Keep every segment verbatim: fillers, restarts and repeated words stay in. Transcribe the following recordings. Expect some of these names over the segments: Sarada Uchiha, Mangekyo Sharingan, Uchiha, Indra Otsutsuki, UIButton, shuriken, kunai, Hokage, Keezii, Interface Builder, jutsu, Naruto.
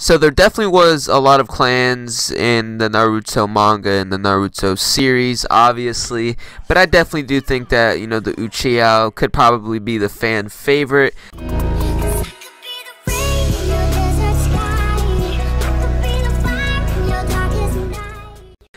So there definitely was a lot of clans in the Naruto manga and the Naruto series, obviously, but I definitely do think that, you know, the Uchiha could probably be the fan favorite.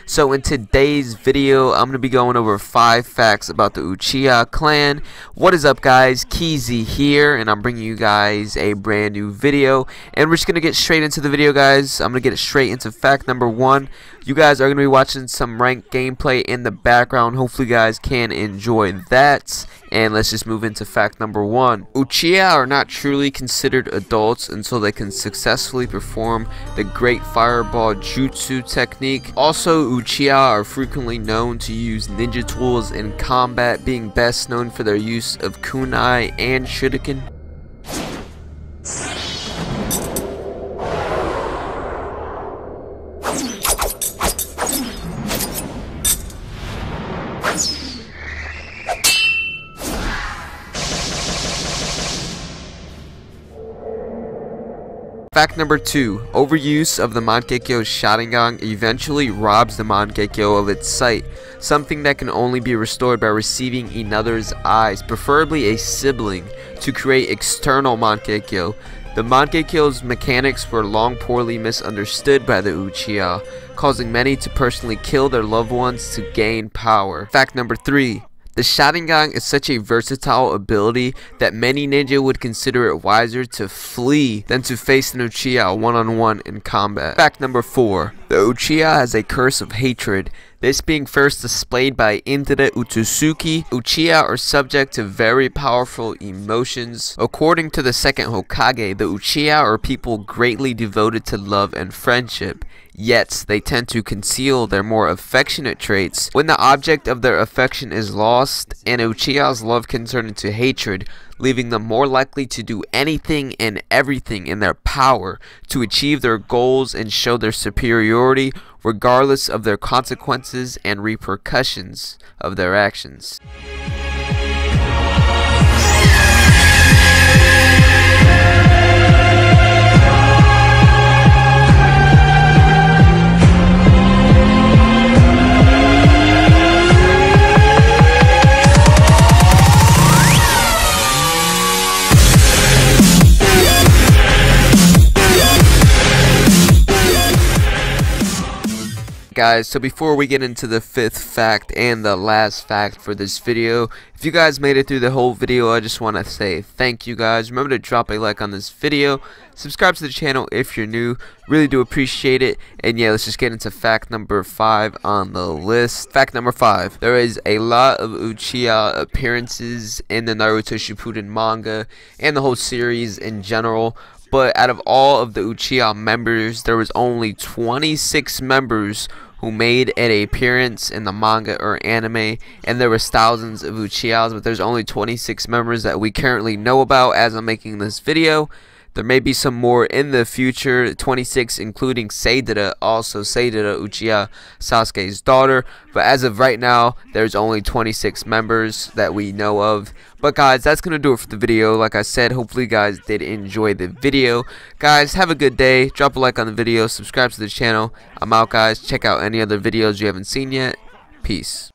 So in today's video, I'm going to be going over five facts about the Uchiha clan. What is up, guys? Keezii here, and I'm bringing you guys a brand new video. And we're just going to get straight into the video, guys. I'm going to get straight into fact number one. You guys are going to be watching some ranked gameplay in the background. Hopefully, you guys can enjoy that. And let's just move into fact number one. Uchiha are not truly considered adults until they can successfully perform the Great Fireball Jutsu technique. Also, Uchiha are frequently known to use ninja tools in combat, being best known for their use of kunai and shuriken. Fact number two, overuse of the Mangekyo Sharingan eventually robs the Mangekyo of its sight, something that can only be restored by receiving another's eyes, preferably a sibling, to create external Mangekyo. The Mangekyo's mechanics were long poorly misunderstood by the Uchiha, causing many to personally kill their loved ones to gain power. Fact number three. The Sharingan is such a versatile ability that many ninja would consider it wiser to flee than to face an Uchiha one-on-one in combat. Fact number four. The Uchiha has a curse of hatred. This being first displayed by Indra Otsutsuki, Uchiha are subject to very powerful emotions. According to the second Hokage, the Uchiha are people greatly devoted to love and friendship. Yet, they tend to conceal their more affectionate traits. When the object of their affection is lost, an Uchiha's love can turn into hatred, leaving them more likely to do anything and everything in their power to achieve their goals and show their superiority, regardless of their consequences and repercussions of their actions. Guys, so before we get into the fifth fact and the last fact for this video, if you guys made it through the whole video, I just want to say thank you guys. Remember to drop a like on this video, subscribe to the channel if you're new, really do appreciate it. And yeah, let's just get into fact number five on the list. Fact number five, there is a lot of Uchiha appearances in the Naruto Shippuden manga and the whole series in general. But out of all of the Uchiha members, there was only twenty-six members who made an appearance in the manga or anime, and there was thousands of Uchihas, but there's only twenty-six members that we currently know about as I'm making this video. There may be some more in the future, twenty-six including Sarada, also Sarada Uchiha, Sasuke's daughter, but as of right now, there's only twenty-six members that we know of. But guys, that's going to do it for the video. Like I said, hopefully you guys did enjoy the video. Guys, have a good day. Drop a like on the video. Subscribe to the channel. I'm out, guys. Check out any other videos you haven't seen yet. Peace.